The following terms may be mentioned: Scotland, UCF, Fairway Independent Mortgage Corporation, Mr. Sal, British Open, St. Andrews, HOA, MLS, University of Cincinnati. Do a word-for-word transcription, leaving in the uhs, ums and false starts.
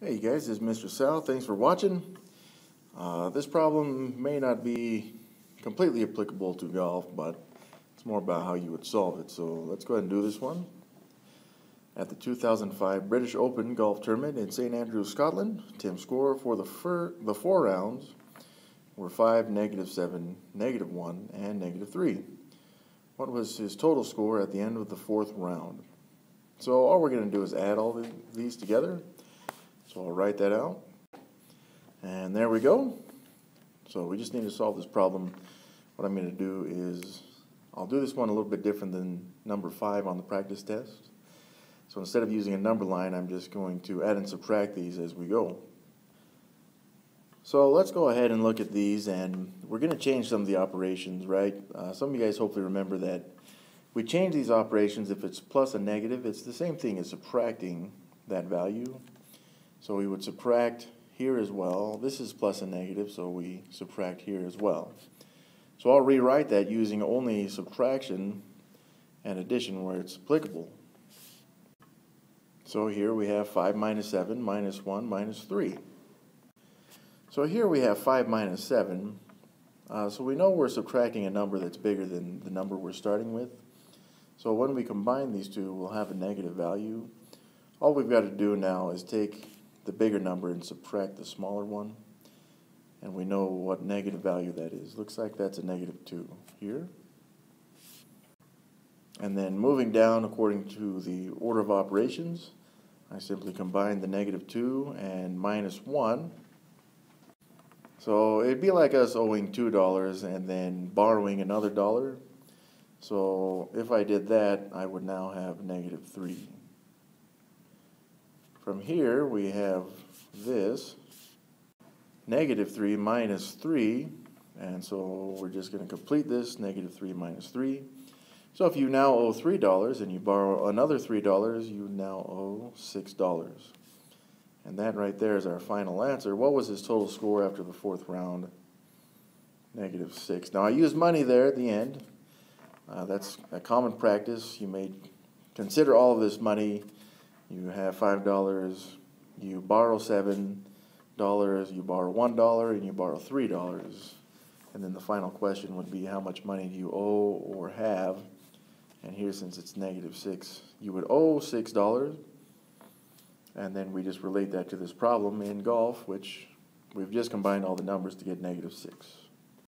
Hey guys, this is Mister Sal. Thanks for watching. Uh, this problem may not be completely applicable to golf, but it's more about how you would solve it. So let's go ahead and do this one. At the two thousand five British Open golf tournament in Saint Andrews, Scotland, Tim's score for the, fir the four rounds were five, negative seven, negative one, and negative three. What was his total score at the end of the fourth round? So all we're going to do is add all the, these together. So I'll write that out, and there we go. So we just need to solve this problem. What I'm going to do is, I'll do this one a little bit different than number five on the practice test. So instead of using a number line, I'm just going to add and subtract these as we go. So let's go ahead and look at these, and we're going to change some of the operations, right? Uh, some of you guys hopefully remember that we change these operations. If it's plus a negative, it's the same thing as subtracting that value. So we would subtract here as well. This is plus a negative, so we subtract here as well. So I'll rewrite that using only subtraction and addition where it's applicable. So here we have five minus seven minus one minus three. So here we have five minus seven. Uh, so we know we're subtracting a number that's bigger than the number we're starting with. So when we combine these two, we'll have a negative value. All we've got to do now is take the bigger number and subtract the smaller one, and we know what negative value that is. Looks like that's a negative two here. And then moving down according to the order of operations, I simply combine the negative two and minus one. So it'd be like us owing two dollars and then borrowing another dollar. So if I did that, I would now have negative three. From here we have this, negative three minus three, and so we're just going to complete this, negative three minus three. So if you now owe three dollars and you borrow another three dollars, you now owe six dollars. And that right there is our final answer. What was his total score after the fourth round? Negative six. Now I used money there at the end. Uh, that's a common practice. You may consider all of this money. You have five dollars, you borrow seven dollars, you borrow one dollar, and you borrow three dollars. And then the final question would be, how much money do you owe or have? And here, since it's negative six, you would owe six dollars. And then we just relate that to this problem in golf, which we've just combined all the numbers to get negative six.